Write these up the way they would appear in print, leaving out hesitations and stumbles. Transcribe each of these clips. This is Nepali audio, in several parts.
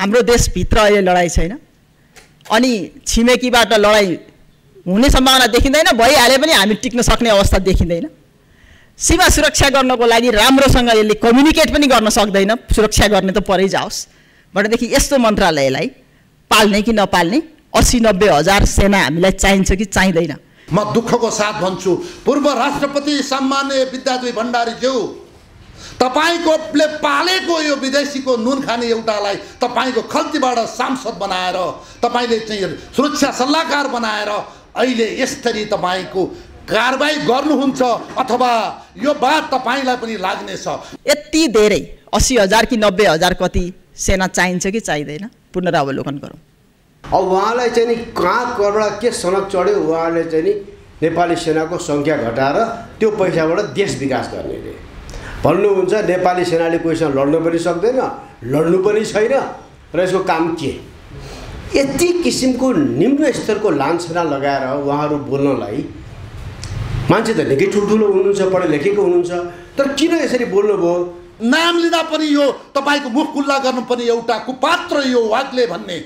हाम्रो देशभित्र अहिले लडाई छैन अनि छिमेकीबाट लडाई हुने सम्भावना देखिँदैन भइहाले पनि हामी टिक्न सक्ने अवस्था देखिँदैन सीमा सुरक्षा गर्नको लागि राम्रोसँग यसले कम्युनिकेट पनि गर्न सक्दैन सुरक्षा गर्ने त परै जाओस् भनेदेखि यस्तो मन्त्रालयलाई पाल्ने कि नपाल्ने 80-90 हजार सेना हामीलाई चाहिन्छ कि चाहिँदैन म दुःखको साथ भन्छु पूर्व राष्ट्रपति सम्माननीय विद्या देवी भण्डारी ज्यू तपाईंले पालेको यो विदेशीको नुन खाने एउटालाई तपाईंको खल्तीबाट सांसद बनाएर तपाईंले चाहिँ सुरक्षा सल्लाहकार बनाएर अहिले यसरी तपाईंको कारबाही गर्नुहुन्छ अथवा यो बात तपाईंलाई पनि लाग्नेछ यति धेरै 80 हजार कि 90 हजार कति सेना चाहिन्छ कि चाहिँदैन पुनरावलोकन गरौँ अब उहाँलाई चाहिँ नि कहाँबाट के सनक चढ्यो उहाँले चाहिँ नि नेपाली सेनाको संख्या घटाएर त्यो पैसाबाट देश विकास गर्नेले भन्नुहुन्छ नेपाली सेनाले कोहीसँग लड्नु पनि सक्दैन लड्नु पनि छैन र यसको काम के यति किसिमको निम्न स्तरको लान्छना लगाएर उहाँहरू बोल्नलाई मान्छे त निकै ठुल्ठुलो हुनुहुन्छ पढे लेखेको हुनुहुन्छ तर किन यसरी बोल्नुभयो नाम लिँदा पनि यो तपाईको मुख खुल्ला गर्नु पनि एउटा कुपात्र यो वाग्ले भन्ने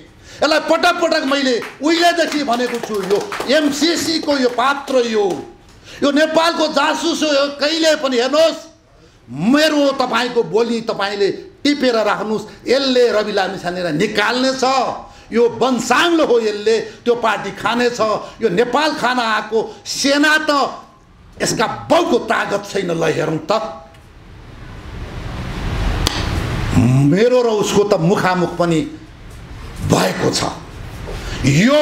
यसलाई पटक पटक मैले उहिलेदेखि भनेको छु यो एमसीसी को यो पात्र यो नेपालको जासुस हो कहिले पनि हेर्नुस् मेरो तपाईको बोली तपाईले टिपेर राख्नुस् यसले रवि लामिछानेलाई निकाल्नेछ यो वंशाङ्ग हो यसले त्यो पार्टी खानेछ यो नेपाल खान आएको सेना त यसका बहुको ताकत छैन ल हेरौं त मेरो र उसको त मुखामुख पनि भएको छ यो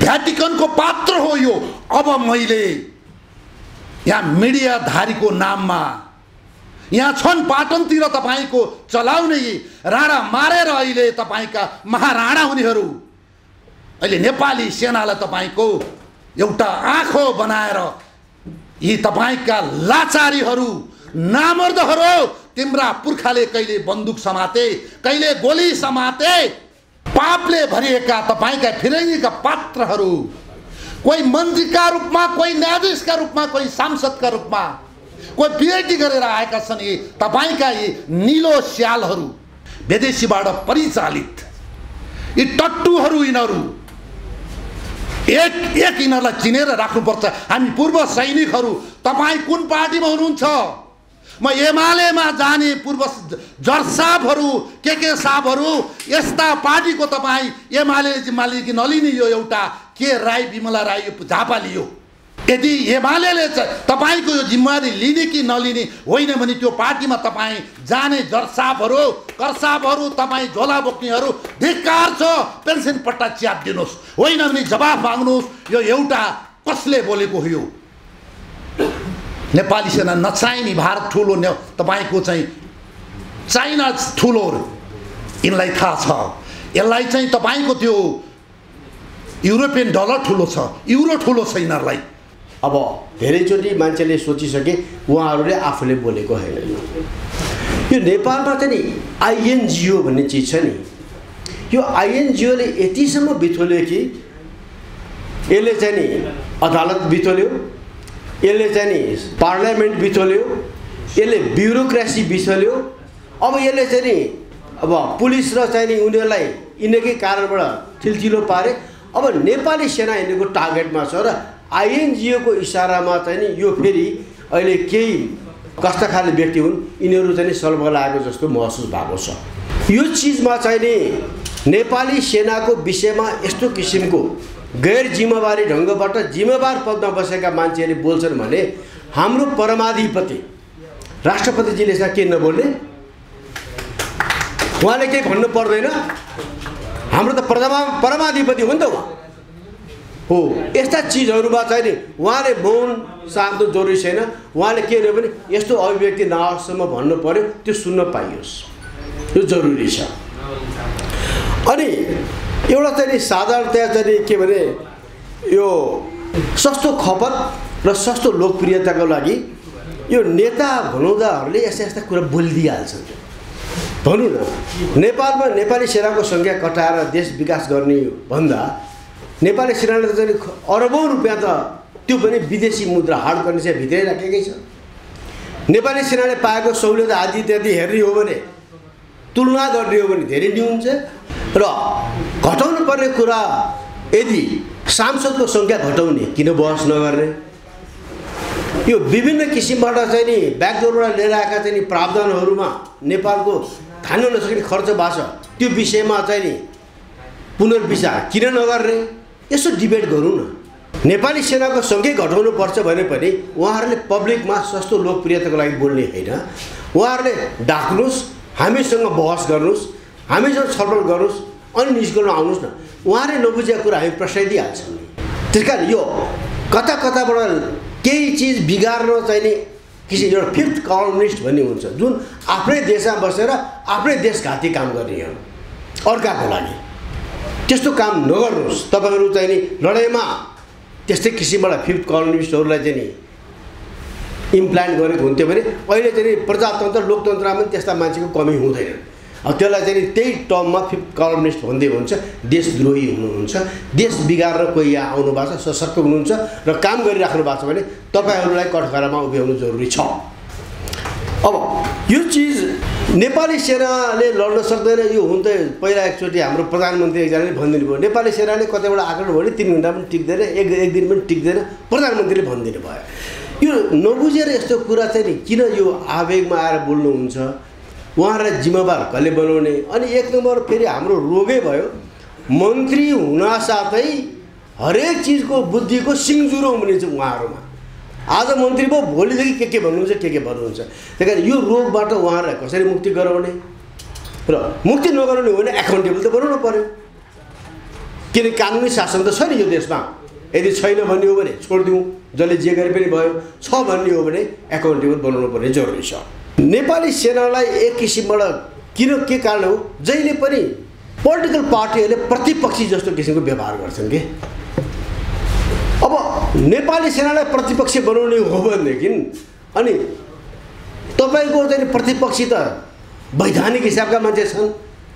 भ्याटिकनको पात्र हो यो अब मैले यहाँ मिडियाधारीको नाममा यहाँ छन् पाटनतिर तपाईको चलाउने राणा मारेर अहिले तपाईका महाराणा हुनेहरू अहिले नेपाली सेनालाई तपाईको एउटा आँखो बनाएर यी तपाईका लाचारीहरू नामर्दहरू तिम्रा पुर्खाले कहिले बन्दुक समाते कहिले गोली समाते पापले भरिएका तपाईका फिरङ्गीका पात्रहरू कोही मन्त्रीका रूपमा कोही न्यायाधीशका रूपमा कोही सांसदका रूपमा कोई पीएचडी गरेर आएका छन् यी तपाईका यी नीलो स्यालहरू विदेशीबाट परिचालित यी टट्टुहरू यिनहरू एक यिनलाई चिनेर राख्नुपर्छ हामी पूर्व सैनिकहरू तपाई कुन पार्टीमा हुनुहुन्छ म एमालेमा जाने पूर्व जर्साबहरू के साबहरू यस्ता पार्टीको तपाई एमालेले जिम्मा लिए कि नलिने यो एउटा के राई बिमला राई झापा लियो यदि एमालेले तपाईको यो जिम्मेवारी लिने कि नलिने होइन भने त्यो पार्टीमा तपाई जाने जर्साबहरू कर्साबहरू तपाई झोला बोक्नेहरू धिक्कार छ पेन्सन पट्टा च्याप दिनुस् होइन भने जवाफ माग्नुस् यो एउटा कसले बोलेको हो यो नेपाली सेना नचाहिने भारत ठुलो तपाईको चाहिँ चाइना ठुलो इनलाई थाहा छ यसलाई चाहिँ तपाईको त्यो युरोपियन डलर ठुलो छ युरो ठुलो छ यिनलाई अब धेरैचोटी मान्छेले सोचिसके उहाँहरूले आफूले बोलेको होइन यो नेपालमा चाहिँ नि आइएनजिओ भन्ने चिज छ नि यो आइएनजिओले यतिसम्म बिथोल्यो कि यसले चाहिँ नि अदालत बिथोल्यो यसले चाहिँ नि पार्लियामेन्ट बिथोल्यो यसले ब्युरोक्रेसी बिथोल्यो अब यसले चाहिँ नि अब पुलिस र चाहिँ नि उनीहरूलाई यिनकै कारणबाट थिलथिलो पारे अब नेपाली सेना यिनीको टार्गेटमा छ र आइएनजिओ को इशारामा चाहिँ नि यो फेरि अहिले केही कस्ता खाले व्यक्ति हुन् यिनीहरू चाहिँ सल्भ लागेको जस्तो महसुस भएको छ यो चीजमा चाहिँ नि नेपाली सेनाको विषयमा यस्तो किसिमको गैर जिम्मेवारी ढंगबाट जिम्मेवार पदमा बसेका मान्छेले बोल्छन् भने हाम्रो परमाधिपति राष्ट्रपतिजीले यसमा के नबोल्ने उहाँले के भन्नु पर्दैन हाम्रो त परमाधिपति हो नि त उहाँ हो यस्ता चीजहरुमा चाहिँ नि उहाँले मौन साध्नु जरुरी छैन उहाँले के गर्यो भने यस्तो अभिव्यक्ति नआउसम्म भन्नु पर्यो त्यो सुन्न पाइयोस् यो जरुरी छ अनि एउटा चाहिँ नि साधारणतया चाहिँ के भने यो सस्तो खपत र सस्तो लोकप्रियताको लागि यो नेता भनुदाहरुले यस्ता कुरा बोलिदिहाल्छन् भनौँ न नेपालमा नेपाली सेनाको संख्या घटाएर देश विकास गर्ने भन्दा नेपाली सेनाले चाहिँ अरबौं रुपैयाँ त त्यो पनि विदेशी मुद्रा हार्ड करेन्सी भित्रै राखेकै छ नेपाली सेनाले पाएको सहुलियत आदि त्यति हेर्ने हो भने तुलना गरिदियो भने धेरै नै हुन्छ र घटाउनु पर्ने कुरा यदि सांसदको संख्या घटाउने किन बहस नगर्ने यो विभिन्न किसिमबाट चाहिँ नि ब्याकग्राउन्डबाट लिएर आएका चाहिँ नि प्रावधानहरुमा नेपालको थान नसक्ने खर्च भाषा त्यो विषयमा चाहिँ नि पुनर्विचार किन नगर्ने यसो डिबेट गरौँ न। नेपाली सेनाको संख्या घटाउनु पर्छ भने पनि उहाँहरुले पब्लिकमा सस्तो लोकप्रियताको लागि बोल्ने हैन, उहाँहरुले डाक्नुस्, हामीसँग बहस गर्नुस्, हामीसँग छलफल गर्नुस् अनि निष्कर्षमा आउनुस् न। उहाँहरुले नबुझेको कुरा हामी प्रश्रय दिइहाल्छौँ। त्यसकारण यो कता कताबाट केही चीज बिगार्न चाहिँ नि किसिम एउटा फिफ्थ कम्युनिस्ट भन्ने हुन्छ जुन आफ्नै देशमा बसेर आफ्नै देशघाती काम गर्ने हो अर्काको लागि। त्यस्तो काम नगर्नुस्। तपाईहरु चाहिँ नि लडाईमा त्यस्तै किसिमबाट फिफ्थ कम्युनिस्टहरुलाई चाहिँ नि इम्प्लान्ट गरेको हुन्थ्यो भने अहिले चाहिँ प्रजातन्त्र लोकतन्त्रमा पनि त्यस्ता मान्छेको कमी हुँदैन। अब त्यसलाई चाहिँ त्यही टर्ममा फिफ्थ कम्युनिस्ट भन्दै हुन्छ देशद्रोही हुनुहुन्छ, देश बिगार्न कोही यहाँ आउनु भएको छ, सशक्त हुनुहुन्छ र काम गरिराख्नु भएको छ भने तपाईहरुलाई कठघरामा उभ्याउनु जरुरी छ। अब यो चीज नेपाली सेनाले लड्न सक्दैन यो हुन त पहिला एकचोटी हाम्रो प्रधानमन्त्री एकजनाले भनिदिनु भयो नेपाली सेनाले कतैबाट आक्रमण भयो भने 3 घण्टा पनि टिक्दैन, एक दिन पनि टिक्दैन प्रधानमन्त्रीले भनिदिनु भयो। यो नबुझेर यस्तो कुरा चाहिँ नि किन यो आवेगमा आएर बोल्नुहुन्छ? उहाँहरुलाई जिम्मेवार कसले बनाउने? अनि एक नम्बर फेरि हाम्रो रोगै भयो मन्त्री हुन साथै हरेक चीजको बुद्धिको सिङ्जुरो हुनेछ उहाँहरुमा। आज मन्त्री भयो भोलिदेखि के भन्नुहुन्छ के भन्नुहुन्छ। त्यसकारण यो रोगबाट उहाँहरुलाई कसरी मुक्ति गराउने र मुक्ति नगराउने हो भने एकाउन्टेबल त बनाउनु पर्यो। किनकि कानुनी शासन त छ नि यो देशमा। यदि छैन भन्ने हो भने छोड्दिउँ, जसले जे गरे पनि भयो, छ भन्ने हो भने एकाउन्टेबल बनाउनु पर्ने जरुरी छ। नेपाली सेनालाई एक किसिमबाट किन के कारण हो जहिले पनि पोलिटिकल पार्टीहरूले प्रतिपक्षी जस्तो किसिमको व्यवहार गर्छन् के। अब नेपाली सेनालाई प्रतिपक्षी बनाउने हो भनेदेखि अनि तपाईको चाहिँ प्रतिपक्षी त वैधानिक हिसाबका मान्छे छन्,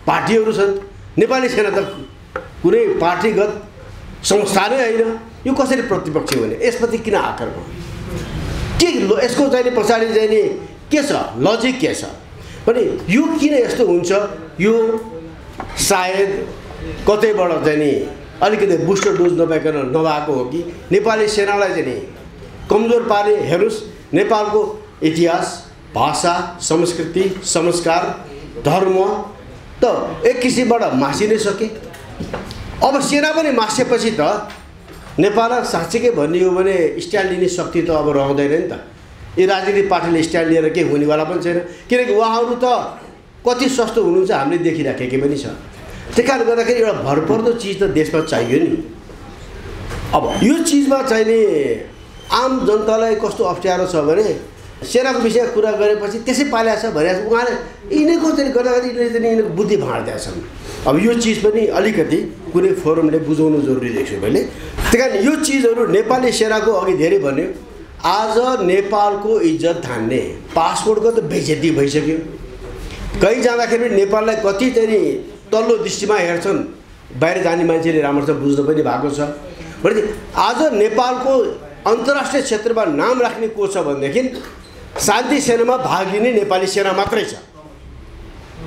पार्टीहरू छन्। नेपाली सेना त कुनै पार्टीगत संस्था नै हैन, यो कसरी प्रतिपक्षी हुने? यसपछि किन आक्रमण? के यसको चाहिँ पछाडी चाहिँ के छ लजिक, के छ भने यो किन यस्तो हुन्छ? यो सायद कतैबाट चाहिँ नि अलिकति बुस्टर डोज नपाइकन नभएको हो कि नेपाली सेनालाई चाहिँ नि कमजोर पारे। हेर्नुस् नेपालको इतिहास, भाषा, संस्कृति, संस्कार, धर्म त एक किसिमबाट मासिनै सके। अब सेना पनि मासेपछि त नेपालमा साँच्चैकै भन्ने हो भने स्ट्यान्ड लिने शक्ति त अब रहँदैन नि त। यी राजनीतिक पार्टीले स्ट्यान्ड लिएर केही हुनेवाला पनि छैन, किनकि उहाँहरू त कति सस्तो हुनुहुन्छ हामीले देखिराखेकै पनि छ। त्यही कारणले गर्दाखेरि एउटा भरपर्दो चिज त देशमा चाहियो नि। अब यो चिजमा चाहिने आम जनतालाई कस्तो अप्ठ्यारो छ भने सेनाको विषय कुरा गरेपछि त्यसै पालेको छ भनेर उहाँले यिनीको चाहिँ गर्दाखेरि यिनीहरूले चाहिँ यिनीहरूको बुद्धि भाँड्दै छन्। अब यो चिज पनि अलिकति कुनै फोरमले बुझाउनु जरुरी देख्छु मैले। त्यही कारण यो चिजहरू नेपाली सेनाको अघि धेरै भन्यो आज नेपालको इज्जत धान्ने पासपोर्टको त बेइज्जती भइसक्यो। कहीँ जाँदाखेरि नेपाललाई कति चाहिँ तल्लो दृष्टिमा हेर्छन्, बाहिर जाने मान्छेले राम्रोसँग बुझ्नु पनि भएको छ। भनेपछि आज नेपालको अन्तर्राष्ट्रिय क्षेत्रमा नाम राख्ने को छ भनेदेखि शान्ति सेनामा भाग लिने नेपाली सेना मात्रै छ।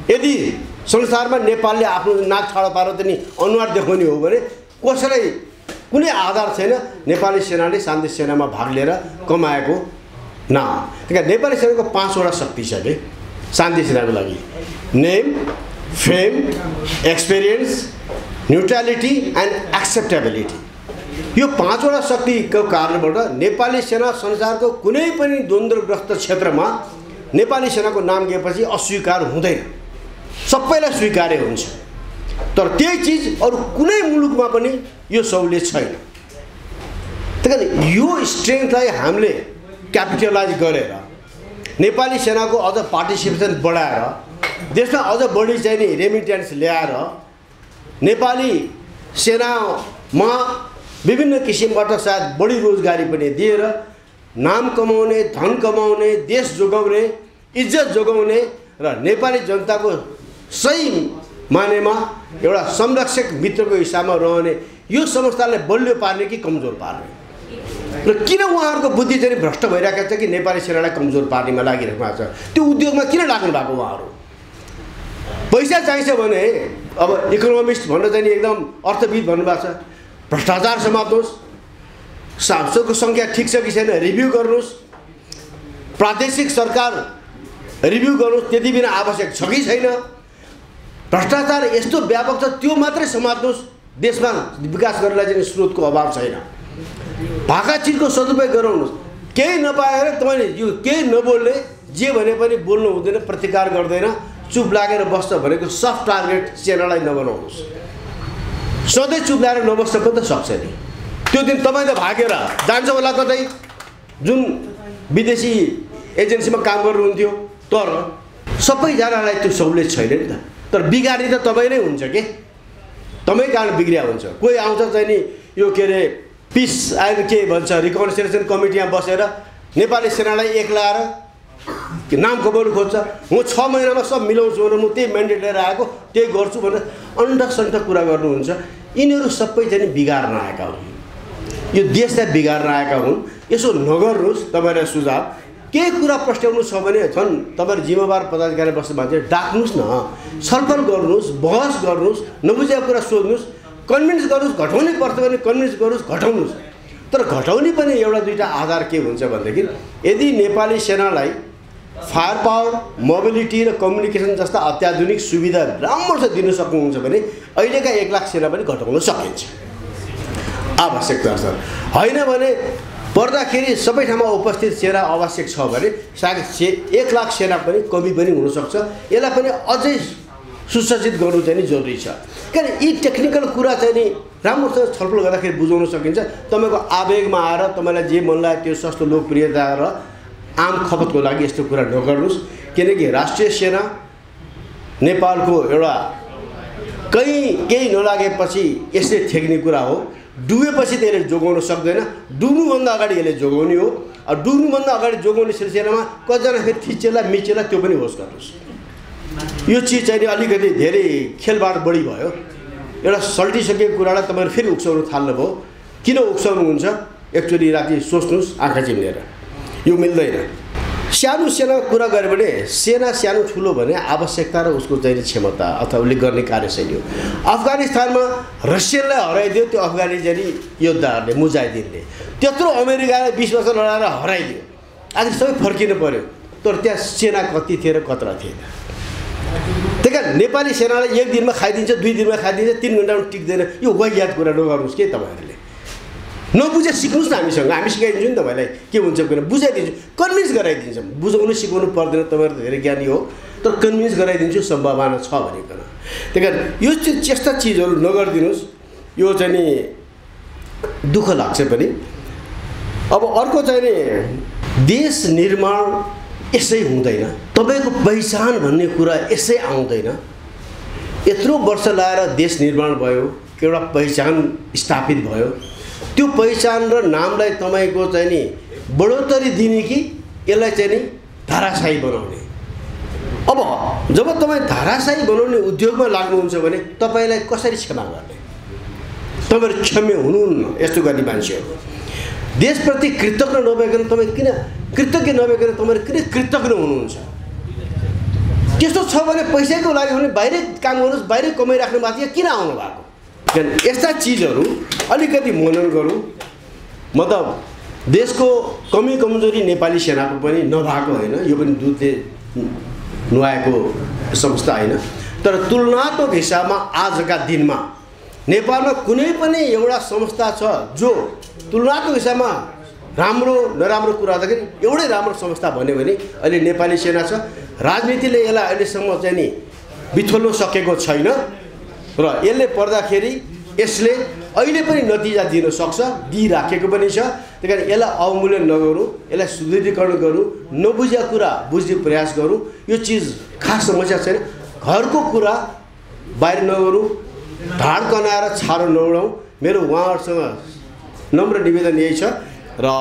यदि संसारमा नेपालले आफ्नो नाक छाडा पारेर त नि अनुहार देखाउने हो भने कसैलाई कुनै आधार छैन नेपाली सेनाले शान्ति सेनामा भाग लिएर कमाएको नाम। त्यही नेपाली सेनाको 5वटा शक्ति छ के शान्ति सेनाको लागि: name, fame, experience, neutrality and acceptability. यो 5वटा शक्तिको कारणबाट नेपाली सेना संसारको कुनै पनि द्वन्द्वग्रस्त क्षेत्रमा नेपाली सेनाको नाम लिएपछि अस्वीकार हुँदैन, सबैलाई स्वीकार्य हुन्छ। तर त्यही चिज अरू कुनै मुलुकमा पनि यो सहुलियत छैन। त्यसकारण यो स्ट्रेन्थलाई हामीले क्यापिटलाइज गरेर नेपाली सेनाको अझ पार्टिसिपेसन बढाएर देशमा अझ बढी चाहिँ नि रेमिट्यान्स ल्याएर नेपाली सेनामा विभिन्न किसिमबाट सायद बढी रोजगारी पनि दिएर नाम कमाउने, धन कमाउने, देश जोगाउने, इज्जत जोगाउने र नेपाली जनताको सही मानेमा एउटा संरक्षक मित्रको हिसाबमा रहने यो संस्थालाई बलियो पार्ने कि कमजोर पार्ने? र किन उहाँहरूको बुद्धि चाहिँ भ्रष्ट भइरहेको छ कि नेपाली सेनालाई कमजोर पार्नेमा लागिरहेको छ? त्यो उद्योगमा किन लाग्नु भएको उहाँहरू? पैसा चाहिन्छ भने अब इकोनोमिस्ट भनेर चाहिँ एकदम अर्थविद भन्नुभएको छ भ्रष्टाचार समाप्त होस् सांसदको संख्या ठिक छ कि छैन रिभ्यु गर्नुस् प्रादेशिक सरकार रिभ्यु गर्नुस् त्यति बिना आवश्यक छ कि छैन भ्रष्टाचार यस्तो व्यापक छ त्यो मात्रै समाप्त होस् देशमा विकास गर्नलाई चाहिँ स्रोतको अभाव छैन भाका चिजको सदुपयोग गराउनुस् केही नपाएर तपाईले यो केही नबोल्ने जे भने पनि बोल्नु हुँदैन प्रतिकार गर्दैन चुप लागेर बस्छ भनेको सफ्ट टार्गेट च्यानललाई नबनाउनुस् सधैँ चुप लागेर नबस्छ पनि त सक्छ नि त्यो दिन तपाईले भागेर जान्छ होला कतै जुन विदेशी एजेन्सीमा काम गर्नुहुन्थ्यो तर सबैजनालाई त्यो सहुलियत छैन नि त तर बिगार्ने त तपाई नै हुन्छ के तमै कारण बिग्रिया हुन्छ कोही आउँछ चाहिँ नि यो के रे पीस आयो के भन्छ रिकन्सिलिएसन कमिटीमा बसेर नेपाली सेनालाई एक लाएर के नामको बोल खोज्छ म ६ महिनामा सब मिलाउँछु भनेर म त्यही म्यान्डेट लिएर आएको त्यही गर्छु भनेर अन्डसन्ड कुरा गर्नुहुन्छ यिनीहरु सबै चाहिँ बिगार्न आएका हुन् यो देशलाई बिगार्न आएका हुन् यसो नगर्नुस् तपाईलाई सुझाव के कुरा प्रस्तावनु छ भने झन् तपाईहरु जिम्मेवार पदाधिकारी बस्नु मान्छे डाक्नुस् न छलफल गर्नुस् बहस गर्नुस् नबुझेको कुरा सोध्नुस् कन्भिन्स गर्नुस् घटाउने पर्छ भने कन्भिन्स गर्नुस् घटाउनुस् तर घटाउने पनि एउटा दुईटा आधार के हुन्छ भन्दाखेरि यदि नेपाली सेनालाई फायर पावर मोबिलिटी र कम्युनिकेसन जस्ता अत्याधुनिक सुविधा राम्रोसँग दिन सक्नुहुन्छ भने अहिलेका 1 लाख सेना पनि घटाउन सकिन्छ आवश्यकता छ हैन भने पर्दाखेरि सबै ठाउँमा उपस्थित सेना आवश्यक छ भने सायद 1 लाख सेना पनि कमी पनि हुन सक्छ यसलाई पनि अझै सुसज्जित गर्नु चाहिँ नि जरुरी छ किन यी टेक्निकल कुरा चाहिँ नि राम्रोसँग छलफल गर्दाखेरि बुझाउन सकिन्छ तपाईको आवेगमा आएर तपाईलाई जे मन लाग्यो त्यो सस्तो लोकप्रियता र आम खपतको लागि यस्तो कुरा नगर्नुस् किनकि राष्ट्रिय सेना नेपालको एउटा केही नलागेपछि यसले ठेक्ने कुरा हो डुबेपछि त्यसले जोगाउन सक्दैन डुब्नुभन्दा अगाडि यसले जोगाउने हो अब डुब्नुभन्दा अगाडि जोगाउने सिलसिलामा कजना फेरि थिचेला मिचेला त्यो पनि होस् गर्नुस् यो चीज चाहिँ अलिकति धेरै खेलबाड बढी भयो एउटा सल्टिसकेको कुरालाई तपाईहरु फेरि उक्साउन थाल्नुभयो किन उक्साउनु हुन्छ एक्चुअली राति सोच्नुस् आँखा चिम्लेर यो मिल्दैन सानो सेना कुरा गरे भने सेना सानो ठुलो भने आवश्यकता र उसको चाहिँ क्षमता अथवा उसले गर्ने कार्यशैली हो अफगानिस्तानमा रसियनलाई हराइदियो त्यो अफगानी जरी योद्धाहरूले मुजाहिदिनले त्यत्रो अमेरिकाले 20 वर्ष लडाएर हराइदियो आज सबै फर्किनु पर्यो तर त्यहाँ सेना कति थियो र कतरा थिएन त्यसकारण नेपाली सेनाले एक दिनमा खाइदिन्छ 2 दिनमा खाइदिन्छ 3 घण्टामा टिक्दैन यो वाइयात कुरा नगर्नुस् के तपाईहरुले नबुझे सिक्नुस् हामीसँग हामी सिकाइदिन्छौँ नि तपाईलाई के हुन्छ भने बुझाइदिन्छु कन्भिन्स गराइदिन्छौँ बुझाउनु सिकाउनु पर्दैन तपाईहरु धेरै ज्ञानी हो तर कन्भिन्स गराइदिन्छु सम्भावना छ भनेको त्यसकारण यो चेष्टा चीजहरु नगर्दिनुस् यो चाहिँ नि दुःख लाग्छ पनि अब अर्को चाहिँ नि देश निर्माण यसै हुँदैन तपाईको पहिचान भन्ने कुरा यसै आउँदैन यत्रो वर्ष लागेर देश निर्माण भयो एउटा पहिचान स्थापित भयो त्यो पहिचान र नामलाई तपाईको चाहिँ नि बढोत्तरी दिने कि यसलाई चाहिँ नि धाराशाही बनाउने अब जब तपाई धाराशाही बनाउने उद्योगमा लाग्नुहुन्छ भने तपाईलाई कसरी क्षमा गर्ने तपाईहरु क्षम्य हुनुहुन्न यस्तो गर्ने मान्छेहरु देशप्रति कृतज्ञ नभएकन तपाई किन कृतज्ञ नभएकन तपाईहरु किन कृतज्ञ हुनुहुन्छ त्यस्तो छ भने पैसाको लागि भने बाहिरै काम गर्नुस् बाहिरै कमाइ राख्नु माथि किन आउनु भएको किन यस्ता चीजहरु अलिकति मनन गरौँ मतलब देशको कमी कमजोरी नेपाली सेनाको पनि नभाको हैन यो पनि दुधले नुहाएको समस्या हैन तर तुलनात्मक हिसाबमा आजका दिनमा नेपालमा कुनै पनि एउटा संस्था छ जो तुलनात्मक हिसाबमा राम्रो नराम्रो कुरा त एउटै राम्रो संस्था भन्यो भने अहिले नेपाली सेना छ राजनीतिले यसलाई अहिलेसम्म चाहिँ नि बिथोल्न सकेको छैन र यसले पर्दाखेरि यसले अहिले पनि नतिजा दिन सक्छ दिइराखेको पनि छ त्यसकारण यसलाई अवमूल्यन नगरौँ यसलाई सुदृढीकरण गरौँ नबुझ्या कुरा बुझ्ने प्रयास गरौँ यो चीज खास समस्या छैन घरको कुरा बाहिर नगरौँ ढाड कनाएर छारो नउडाउँ मेरो उहाँहरुसँग नम्र निवेदन यही छ र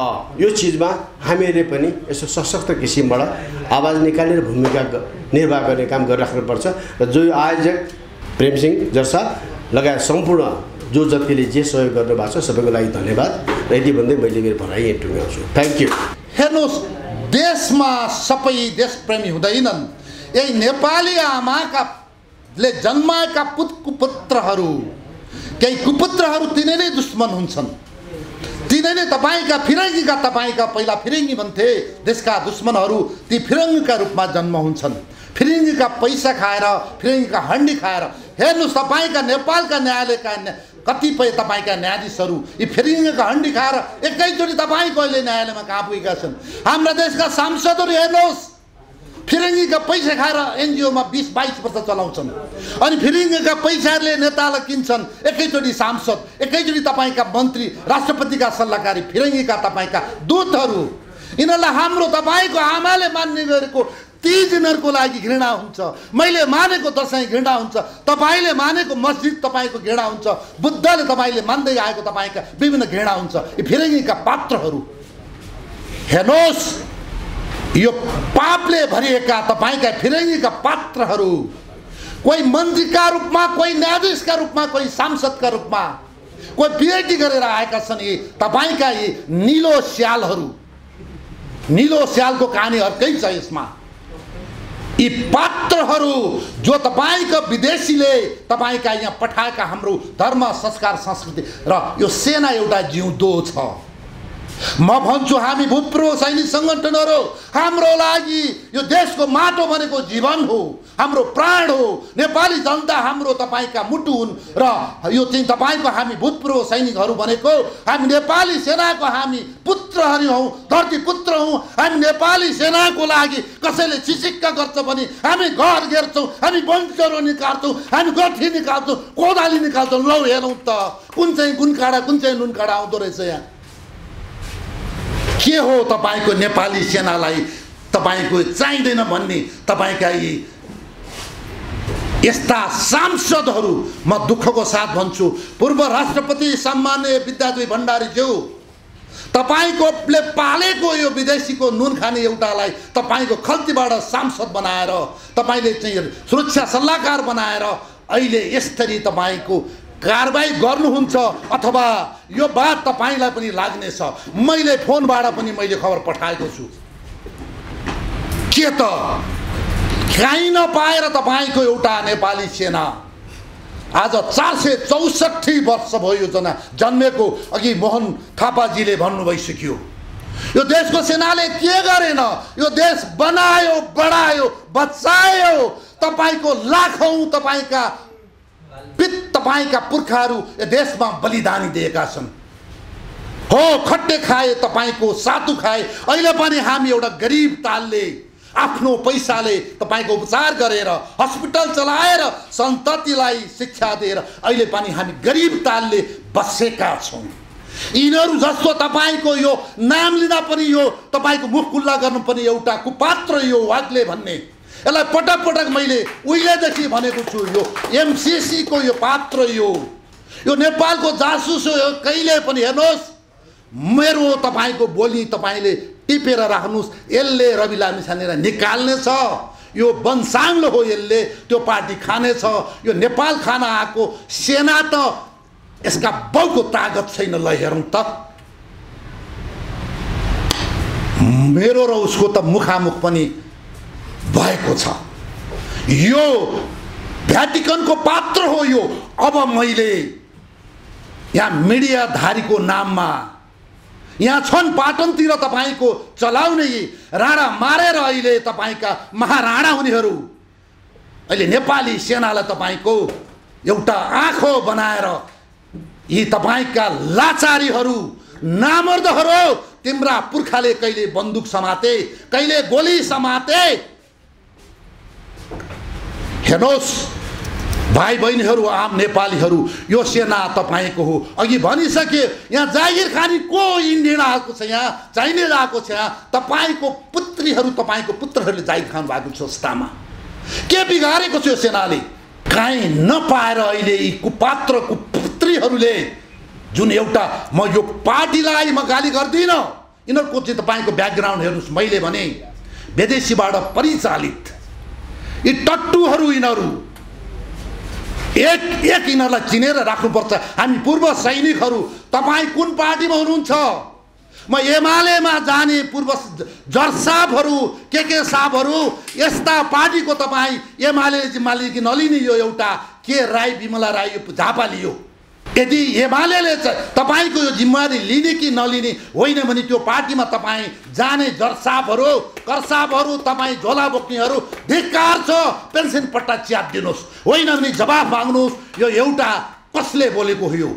यो चीजमा हामीले पनि यसो सशक्त किसिमबाट आवाज निकालेर भूमिका निर्वाह गर्ने काम गरिराख्नुपर्छ र जो आयोजक प्रेम सिंह जर्सा लगायत सम्पूर्ण जो जतिले जे सहयोग गर्नु भएको छ सबैको लागि धन्यवाद र यति भन्दै मैले मेरो भनाइ यति टुङ्गाउँछु थ्यांक यू हेर्नुस् देशमा सबै देशप्रेमी हुँदैनन् यही नेपाली आमाका ले जन्माएका कुपुत्रहरू केही कुपुत्रहरू तिनै नै दुश्मन हुन्छन् तिनै नै तपाईका पहिला फिरङ्गी भन्थे देशका दुश्मनहरू ती फिरङ्गीका रूपमा जन्म हुन्छन् फिरङ्गीका पैसा खाएर फिरङ्गीका हण्डी खाएर हेर्नु तपाईका नेपालका न्यायालयका कतिपय तपाईका न्यायाधीशहरू यी फिरङ्गीका हण्डी खाएर एकैचोटी तपाईको अहिले न्यायालयमा कहाँ पुगेका छन् हाम्रा देशका सांसदहरू हेर्नुहोस् फिरङ्गीका पैसा खाएर एनजीओमा 20-22 वर्ष चलाउँछन् अनि फिरङ्गीका पैसाले नेतालाई किन्छन् एकैचोटी सांसद एकैचोटी तपाईका मन्त्री राष्ट्रपतिका सल्लाहकारी फिरङ्गीका तपाईका दूतहरू इनला हाम्रो तपाईको आमाले मान्ने गरेको ती दिनहरुको लागि घृणा हुन्छ मैले मानेको दशैं घृणा हुन्छ तपाईले मानेको मस्जिद तपाईको घृणा हुन्छ बुद्धले तपाईले मान्दै आएको तपाईका विभिन्न घृणा हुन्छ यी फिरङ्गीका पात्रहरू हेर्नुहोस् यो पापले भरिएका तपाईका फिरङ्गीका पात्रहरू कोही मन्त्रीका रूपमा कोही न्यायाधीशका रूपमा कोही सांसदका रूपमा कोही पीएचडी गरेर आएका छन् यी तपाईका यी नीलो स्यालको कहानी अर्कै छ यसमा यी पात्रहरू जो तपाईको विदेशीले तपाईका यहाँ पठाएका हाम्रो धर्म संस्कार संस्कृति र यो सेना एउटा जिउँदो छ म भन्छु हामी भूतपूर्व सैनिक संगठनहरु हाम्रो लागि यो देशको माटो भनेको जीवन हो हाम्रो प्राण हो नेपाली जनता हाम्रो तपाईका मुटु हुन् र यो चाहिँ तपाईको हामी भूतपूर्व सैनिकहरु भनेको हामी नेपाली सेनाको हामी पुत्रहरु हौ धरती पुत्र हौ हामी नेपाली सेनाको लागि कसैले चिचिक्क गर्छ भने हामी घर घेर्छौं हामी बन्चरो निकाल्छौं हामी गठी निकाल्छौं कोदाली निकाल्छौं लौ हेरौं त कुन चाहिँ गुणकाडा कुन चाहिँ नुनकाडा आउँदो रहेछ यहाँ के हो तपाईको नेपाली सेनालाई तपाईको चाहिदैन भन्ने तपाईका यी यस्ता सांसदहरू म दुःखको साथ भन्छु पूर्व राष्ट्रपति सम्माननीय विद्यादेवी भण्डारी ज्यू तपाईकोले पालेको यो विदेशीको नुन खाने एउटालाई तपाईको खल्तीबाट सांसद बनाएर तपाईले चाहिँ सुरक्षा सल्लाहकार बनाएर अहिले यसरी तपाईको कारबाही गर्नुहुन्छ अथवा यो बात तपाईलाई पनि लाग्ने छ मैले फोनबाट पनि मैले खबर पठाएको छु के त खाइ नपाएर तपाईको एउटा नेपाली सेना आज 464 वर्ष भयो जना जन्मेको अघि मोहन थापाजीले भन्नु भइसक्यो यो देशको सेनाले के गरेन यो देश बनायो बढायो बचायो तपाईको लाखौं तपाईका तपाईका पुर्खाहरू देशमा बलिदानी दिएका छन् हो खट्टे खाए तपाईको सातु खाए अहिले पनि हामी एउटा गरीब तालले आफ्नो पैसाले तपाईको उपचार गरेर अस्पताल चलाएर सन्ततिलाई शिक्षा दिएर अहिले पनि हामी गरीब तालले बसेका छौं यिनहरु जस्तो तपाईको यो नाम लिन पनि यो तपाईको मुख खुल्ला गर्नु पनि एउटा कुपात्र यो वाग्ले भन्ने यसलाई पटक मैले उहिलेदेखि भनेको छु यो एमसीसी को यो पात्र यो नेपालको जासुस हो कहिले पनि हेर्नुस् मेरो तपाईको बोली तपाईले टिपेर राख्नुस् यसले रवि लामिछानेलाई निकाल्ने छ यो बन्साङ्लो हो यसले त्यो पार्टी खाने छ यो नेपाल खाना आको सेना त यसका बहुको तागत छैन ल हेरौं त मेरो र उसको त मुखामुख पनि भएको छ यो भ्याटिकनको पात्र हो यो अब मैले यहाँ मिडियाधारीको नाममा यहाँ छन् पाटनतिर तपाईको चलाउने राणा मारेर अहिले तपाईका महाराणा हुनेहरू अहिले नेपाली सेनालाई तपाईको एउटा आँखो बनाएर यी तपाईका लाचारीहरू नामर्दहरू तिम्रा पुर्खाले कहिले बन्दुक समाते कहिले गोली समाते हेर्नुस् भाइ बहिनीहरू आम नेपालीहरू यो सेना तपाईको हो अघि भनिसके यहाँ जागिर खानी को इन्डियन आएको छ यहाँ चाइनिज आएको छ तपाईको पुत्रीहरू तपाईको पुत्रहरूले जागिर खानु भएको छ स्थानमा के बिगारेको छ यो सेनाले काई नपाएर अहिले यी कुपात्र कुपुत्रीहरूले जुन एउटा म यो पार्टीलाई म गाली गर्दिन इनको चाहिँ तपाईको ब्याकग्राउन्ड हेर्नुस् मैले भने विदेशीबाट परिचालित यी टट्टुहरू यिनीहरू एक यिनीहरूलाई चिनेर राख्नुपर्छ हामी पूर्व सैनिकहरू तपाई कुन पार्टीमा हुनुहुन्छ म एमालेमा जाने पूर्व जर्साबहरु के साबहरु यस्ता पार्टीको तपाई एमालेले जिम्मा लिने कि नलिने यो एउटा के राई बिमला राई झापा लियो। यदि एमालेले तपाईको यो जिम्मेवारी लिने कि नलिने होइन भने त्यो पार्टीमा तपाई जाने जर्साबहरु कर्साबहरु तपाई झोला बोक्नेहरु धिक्कार छ। पेन्सन पट्टा च्याप दिनुस्, होइन भने जवाफ माग्नुस्। यो एउटा कसले बोलेको हो?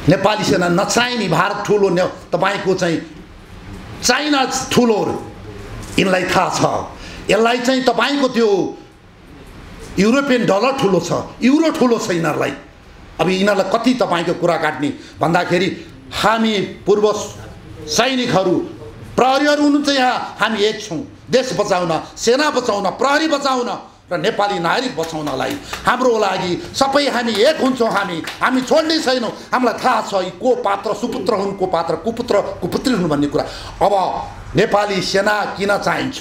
नेपाली सेना नचाहिने भारत ठुलो, तपाईको चाहिँ चाइना ठुलो, इनलाई थाहा छ। यसलाई चाहिँ तपाईको त्यो युरोपियन डलर ठुलो छ, युरो ठुलो छ यिनीहरूलाई। अब यिनीहरूलाई कति तपाईको कुरा काट्ने भन्दाखेरि हामी पूर्व सैनिकहरू प्रहरीहरू हुनुहुन्छ, यहाँ हामी एक छौँ। देश बचाउन, सेना बचाउन, प्रहरी बचाउन र नेपाली नागरिक बचाउनलाई हाम्रो लागि सबै हामी एक हुन्छौँ। हामी छोड्ने छैनौँ। हामीलाई थाहा छ यी को पात्र सुपुत्र हुन्, को पात्र कुपुत्र कुपुत्री हुन् भन्ने कुरा। अब नेपाली सेना किन चाहिन्छ?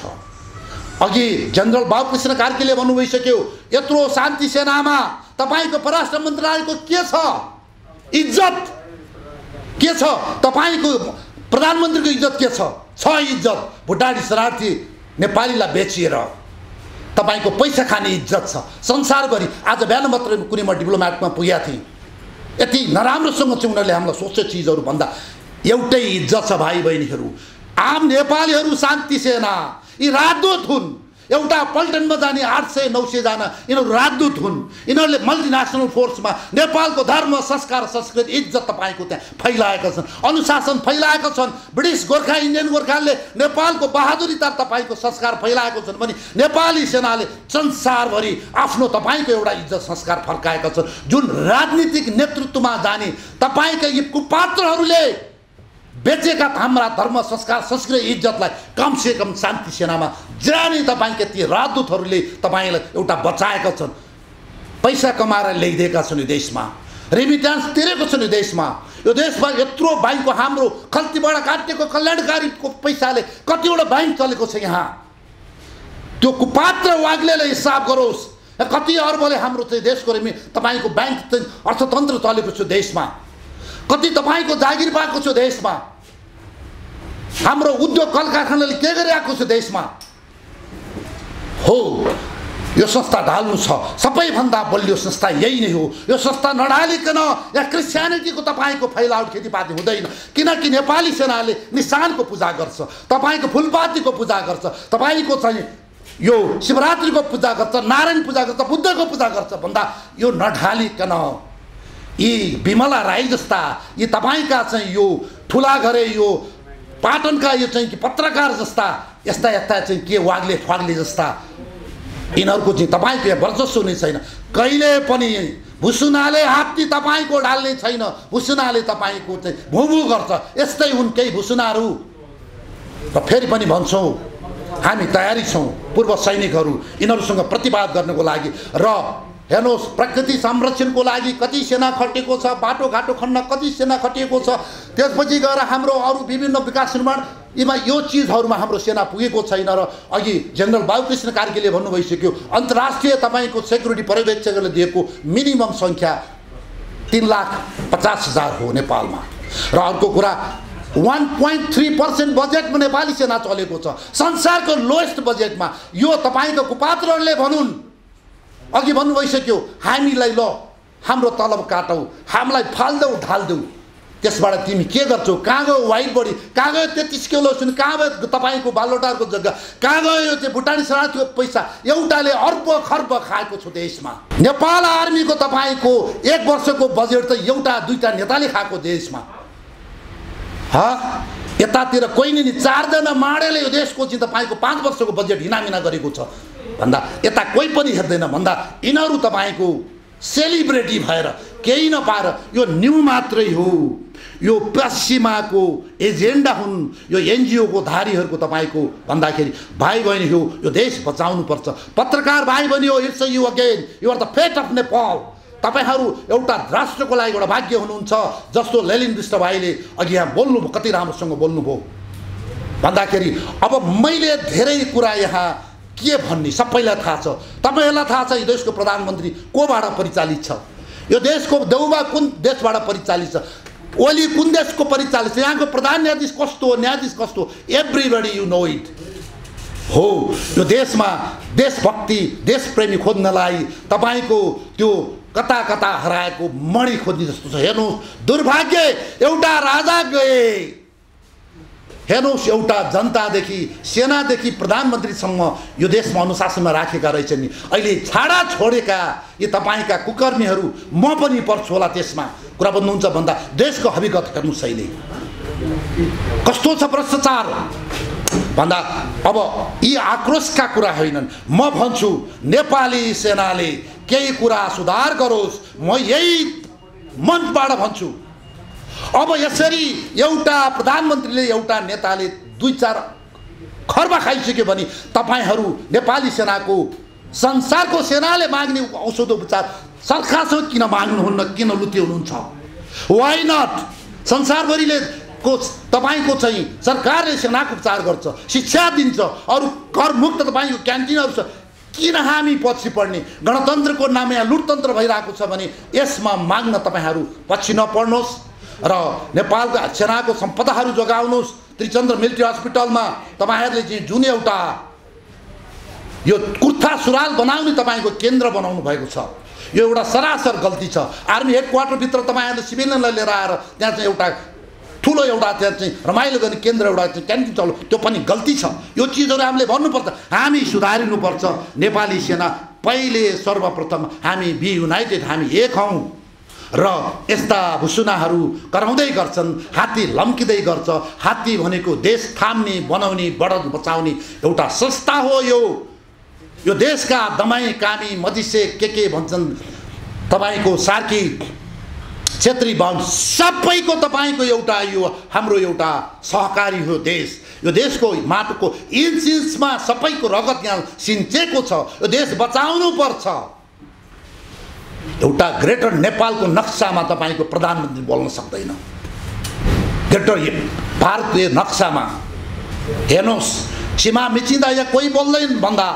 अघि जनरल बाबु कृष्ण कार्कीले भन्नु भइसक्यो, यत्रो शान्ति सेनामा तपाईको परराष्ट्र मन्त्रालयको के छ इज्जत? के छ तपाईको प्रधानमन्त्रीको इज्जत? के छ इज्जत? भुटानी शरणार्थी नेपालीलाई बेचिएर तपाईको पैसा खाने इज्जत छ संसारभरि। आज बिहान मात्र कुनै म डिप्लोमेटमा पुगेको थिएँ, यति नराम्रोसँग चाहिँ उनीहरूले हामीलाई सोचे चिजहरू भन्दा एउटै इज्जत छ। भाइ बहिनीहरू, आम नेपालीहरू शान्ति सेना यी राजदूत हुन्। एउटा पल्टनमा जाने 800-900 जना यिनीहरू राजदूत हुन्। यिनीहरूले मल्टिनेसनल फोर्समा नेपालको धर्म संस्कार संस्कृति इज्जत तपाईँको त्यहाँ फैलाएका छन्, अनुशासन फैलाएका छन्। ब्रिटिस गोर्खा इन्डियन गोर्खाले नेपालको बहादुरीता तपाईँको संस्कार फैलाएको छन् भने नेपाली सेनाले संसारभरि आफ्नो तपाईँको एउटा इज्जत संस्कार फर्काएका छन्। जुन राजनीतिक नेतृत्वमा जाने तपाईँका यी कुपात्रहरूले बेचेका हाम्रा धर्म संस्कार संस्कृति इज्जतलाई कम शान्ति सेनामा जाने तपाईँका ती राजदूतहरूले तपाईँलाई एउटा बचाएका छन्। पैसा कमाएर ल्याइदिएका छन्। यो देशमा रेमिट्यान्स तिरेको छन्। यो देशमा यत्रो ब्याङ्कको हाम्रो खल्तीबाट काटिएको कल्याणकारीको पैसाले कतिवटा ब्याङ्क चलेको छ। यहाँ त्यो कुपात्र वाग्लेले हिसाब गरोस् कति अर्बले हाम्रो चाहिँ देशको तपाईँको ब्याङ्क अर्थतन्त्र चलेको छ। देशमा कति तपाईको जागिर पाएको छ। देशमा हाम्रो उद्योग कल कारखानाले के गरिरहेको छ? देशमा हो यो संस्था ढाल्नु छ। सबैभन्दा बलियो संस्था यही नै हो। यो संस्था नढालिकन या क्रिस्चियनिटीको तपाईँको फैलावट खेतीपाती हुँदैन, किनकि नेपाली सेनाले निशानको पूजा गर्छ, तपाईँको फुलपातीको पूजा गर्छ, तपाईँको चाहिँ यो शिवरात्रिको पूजा गर्छ, नारायण पूजा गर्छ, बुद्धको पूजा गर्छ भन्दा यो नढालिकन यी बिमला राई जस्ता यी तपाईँका चाहिँ यो ठुला घरे यो पाटनका यो चाहिँ पत्रकार जस्ता यस्ता यस्ता चाहिँ के वाग्ले फाग्ले जस्ता यिनीहरूको चाहिँ तपाईँको यहाँ वर्चस्व नै छैन। कहिले पनि भुसुनाले हात्ती तपाईँको ढाल्ने छैन। भुसुनाले तपाईँको चाहिँ भुभु गर्छ। यस्तै हुन् केही भुसुनाहरू। र फेरि पनि भन्छौँ हामी तयारी छौँ पूर्व सैनिकहरू यिनीहरूसँग प्रतिवाद गर्नको लागि। र हेर्नुहोस् प्रकृति संरक्षणको लागि कति सेना खटिएको छ, बाटोघाटो खन्न कति सेना खटिएको छ, त्यसपछि गएर हाम्रो अरू विभिन्न विकास निर्माण यीमा यो चिजहरूमा हाम्रो सेना पुगेको छैन। र अघि जनरल बाबुकृष्ण कार्कीले भन्नु भइसक्यो अन्तर्राष्ट्रिय तपाईँको सेक्युरिटी पर्यवेक्षकले दिएको मिनिमम सङ्ख्या 3,50,000 हो नेपालमा। र अर्को कुरा 1.3% बजेटमा नेपाली सेना चलेको छ, संसारको लोएस्ट बजेटमा। यो तपाईँको कुपात्रहरूले भनुन्। अघि भन्नु भइसक्यो हामीलाई ल हाम्रो तलब काटौ, हामीलाई फाल्देऊ ढाल्देऊ, त्यसबाट तिमी के गर्छौ? कहाँ गयो वाइट बडी? कहाँ गयो 33 किलो सुन? कहाँ गयो तपाईँको बालोटारको जग्गा? कहाँ गयो यो चाहिँ भुटानी शरणार्थीको पैसा? एउटाले अर्ब-खर्ब खाएको छ देशमा। नेपाल आर्मीको तपाईँको 1 वर्षको बजेट त एउटा दुईटा नेताले खाएको देशमा। यतातिर कोही नि 4 जना माडेले यो देशको चाहिँ तपाईँको 5 वर्षको बजेट हिनामिना गरेको छ भन्दा यता कोही पनि हेर्दैन भन्दा यिनीहरू तपाईँको सेलिब्रेटी भएर केही नपाएर यो न्यू मात्रै हो। यो पश्चिमाको एजेन्डा हुन्, यो एनजिओको धारीहरूको तपाईँको भन्दाखेरि भाइ बहिनी हो यो देश बचाउनुपर्छ। पत्रकार भाइ बहिनी हो, it's you again, you are the fate of Nepal. तपाईहरू एउटा राष्ट्रको लागि एउटा भाग्य हुनुहुन्छ। जस्तो लेलिन बिष्ट भाइले अघि यहाँ बोल्नु कति राम्रोसँग बोल्नुभयो भन्दाखेरि अब मैले धेरै कुरा यहाँ के भन्ने सबैलाई थाहा छ। तपाईहरुलाई थाहा छ यो देशको प्रधानमन्त्री कोबाट परिचालित छ, यो देशको देउबा कुन देशबाट परिचालित छ। ओली कुन देशको परिचालक यहाँको प्रधान न्यायाधीश कस्तो हो एभ्रीबडी यु नो इट हो। यो देशमा देशभक्ति देशप्रेमी खोज्नलाई तपाईको त्यो कता कता हराएको मणि खोज्ने जस्तो छ। हेर्नुहोस् दुर्भाग्य एउटा राजा गए, हेर्नुहोस् एउटा जनतादेखि सेनादेखि प्रधानमन्त्रीसम्म यो देशमा अनुशासनमा राखेका रहेछन् नि। अहिले छाडा छोडेका यी तपाईका कुकर्मीहरू म पनि पर्छु होला त्यसमा कुरा भन्नुहुन्छ भन्दा देशको हकीकत हेर्नु छैन कस्तो छ भ्रष्टाचार भन्दा। अब यी आक्रोशका कुरा होइनन्, म भन्छु नेपाली सेनाले केही कुरा सुधार गरोस्। म यही मनबाट भन्छु अब यसरी एउटा प्रधानमन्त्रीले एउटा नेताले 2-4 खर्ब खाइसक्यो भने तपाईहरु नेपाली सेनाको संसारको सेनाले माग्ने औषधोपचार सरकारसँग किन माग्नुहुन्न, किन लुती हुनुहुन्छ? वाइ नट संसारभरिले को तपाईको चाहिँ सरकारले सेनाको उपचार गर्छ, शिक्षा दिन्छ, अरु करमुक्त तपाईको क्यान्टिनहरु छ, किन हामी पछि पढ्ने? गणतन्त्रको नाममा यहाँ लुटतन्त्र भइरहेको छ भने यसमा माग्न तपाईहरु पछि नपर्नुहोस् र नेपालका सेनाको सम्पदाहरू जोगाउनुस्। त्रिचन्द्र मिलिट्री हस्पिटलमा तपाईहरुले चाहिँ जुन एउटा यो कुर्ता सुराल बनाउने तपाईको केन्द्र बनाउनु भएको छ, यो एउटा सरासर गल्ती छ। आर्मी हेडक्वार्टर भित्र तपाईहरुले सिभिलियनलाई लिएर आएर त्यहाँ चाहिँ एउटा ठुलो एउटा त्यहाँ चाहिँ रमाइलो गर्ने केन्द्र एउटा चाहिँ क्यान्टिन चलाउ, त्यो पनि गल्ती छ। यो चीजहरु हामीले भन्नुपर्छ, हामी सुधारिनुपर्छ। नेपाली सेना पहिले सर्वप्रथम हामी बी युनाइटेड, हामी एक हौं र यस्ता भुसुनाहरू कराउँदै गर्छन्, हात्ती लम्किदै गर्छ। हात्ती भनेको देश थाम्ने बनाउने बढत बचाउने एउटा संस्था हो। यो देशका दमाई कामी मदिसे के भन्छन् तपाईको सार्की क्षेत्री बाहुन सबैको तपाईको एउटा यो हाम्रो एउटा सहकारी हो देश। यो देशको माटोको इन्च इन्चमा सबैको रगत यहाँ सिन्चेको छ। यो देश बचाउनु पर्छ। एउटा ग्रेटर नेपालको नक्सामा तपाईको प्रधानमन्त्री बोल्न सक्दैन। ग्रेटर भारतको नक्सामा हेर्नुहोस् सीमा मिचिँदा यहाँ कोही बोल्दैन भन्दा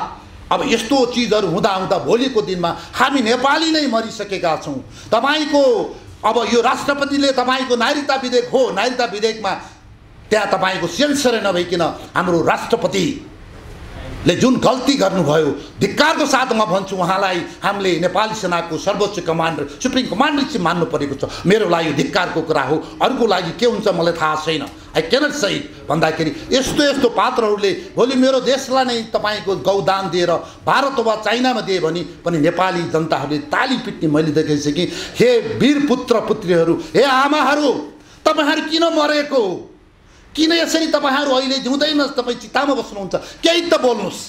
अब यस्तो चीजहरु हुँदा भोलिको दिनमा हामी नेपाली नै मरिसकेका छौं। तपाईको अब यो राष्ट्रपतिले तपाईको नागरिकता विधेयक हो, नागरिकता विधेयकमा त्यहाँ तपाईको सेन्सर नभइकन हाम्रो राष्ट्रपतिले जुन गल्ती गर्नुभयो धिक्कारको साथ म भन्छु उहाँलाई हामीले नेपाली सेनाको सर्वोच्च कमान्डर सुप्रिम कमान्डर चाहिँ मान्नु परेको छ। मेरो लागि धिक्कारको कुरा हो, अरूको लागि के हुन्छ मलाई थाहा छैन। आई क्यानट से भन्दाखेरि यस्तो पात्रहरूले भोलि मेरो देशलाई नै तपाईको गौदान दिएर भारत वा चाइनामा दिए भने पनि नेपाली जनताहरूले ताली पिट्ने मैले देखेको कि हे वीर पुत्र पुत्रीहरू, हे आमाहरू, तपाईहरू किन मरेको? किन यसरी तपाईहरू अहिले जिउँदैन? तपाई चितामा बस्नुहुन्छ। केही त बोल्नुस्,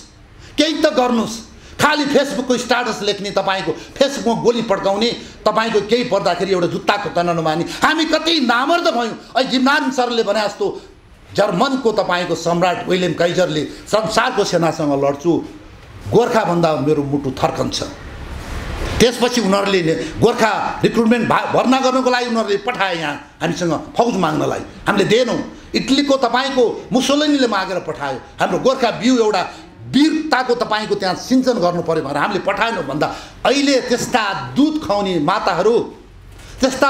केही त गर्नुस्। खाली फेसबुकको स्ट्याटस लेख्ने, तपाईको फेसबुकमा गोली पड्काउने, तपाईको केही पर्दाखेरि एउटा जुत्ताको तन नमानी हामी कति नामर्द भयौं। अनि जिमनान सरले भने जस्तो जर्मनको तपाईको सम्राट विलियम काइजरले संसारको सेनासँग लड्छु, गोर्खा भन्दा मेरो मुटु थर्कन्छ। त्यसपछि उनीहरूले गोर्खा रिक्रुटमेन्ट भर्ना गर्नको लागि उनीहरूले पठाए यहाँ हामीसँग फौज माग्नलाई, हामीले दिएनौं। इटलीको तपाईको मुसोलिनीले मागेर पठायो। हाम्रो गोर्खा बिउ एउटा वीरताको तपाईको त्यहाँ सिंचन गर्नु पर्यो भनेर हामीले पठाएनौँ भन्दा अहिले त्यस्ता दूध खुवाउने माताहरू, त्यस्ता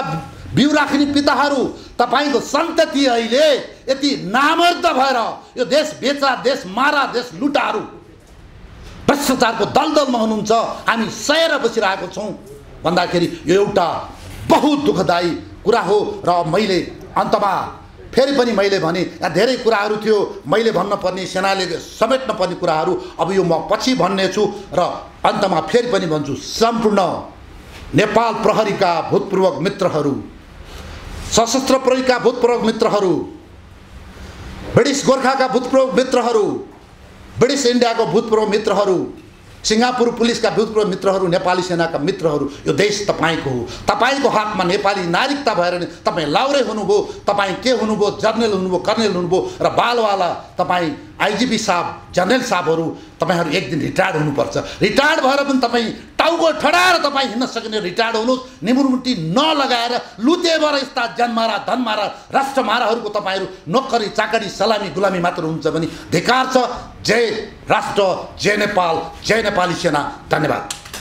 बिउ राख्ने पिताहरू, तपाईको सन्तति अहिले यति नामर्द भएर यो देश बेचा, देश मारा, देश लुटाहरू भ्रष्टाचारको दलदलमा हुनुहुन्छ। हामी सहेर बसिरहेको छौँ भन्दाखेरि यो एउटा बहुत दुःखदायी कुरा हो। र मैले अन्तमा फेरि पनि मैले भने यहाँ धेरै कुराहरू थियो मैले भन्नुपर्ने, सेनाले समेट्नुपर्ने कुराहरू, अब यो म पछि भन्नेछु। र अन्तमा फेरि पनि भन्छु सम्पूर्ण नेपाल प्रहरीका भूतपूर्व मित्रहरू, सशस्त्र प्रहरीका भूतपूर्व मित्रहरू, ब्रिटिस गोर्खाका भूतपूर्व मित्रहरू, ब्रिटिस इन्डियाको भूतपूर्व मित्रहरू, सिङ्गापुर पुलिसका भूतपूर्व मित्रहरू, नेपाली सेनाका मित्रहरू, यो देश तपाईको हो। तपाईको हातमा नेपाली नागरिकता भएर नि तपाई लाउरे हुनुभयो, तपाई के हुनुभयो? जर्नल हुनुभयो, कर्नल हुनुभयो र बालवाला तपाई आईजीपी साहब, जनरल साहबहरू तपाईहरू एक दिन रिटायर्ड हुनुपर्छ। रिटायर्ड भएर पनि तपाई टाउको ठडाएर तपाई हिँड्न सक्ने रिटायर्ड हुनुहोस्। निमुरमुटी नलगाएर लुते भएर यस्ता जनमारा धनमारा राष्ट्रमाराहरूको तपाईहरू नोकरी चाकरी सलामी गुलामी मात्र हुन्छ भने धिक्कार छ। जय राष्ट्र, जय नेपाल, जय नेपाली सेना। धन्यवाद।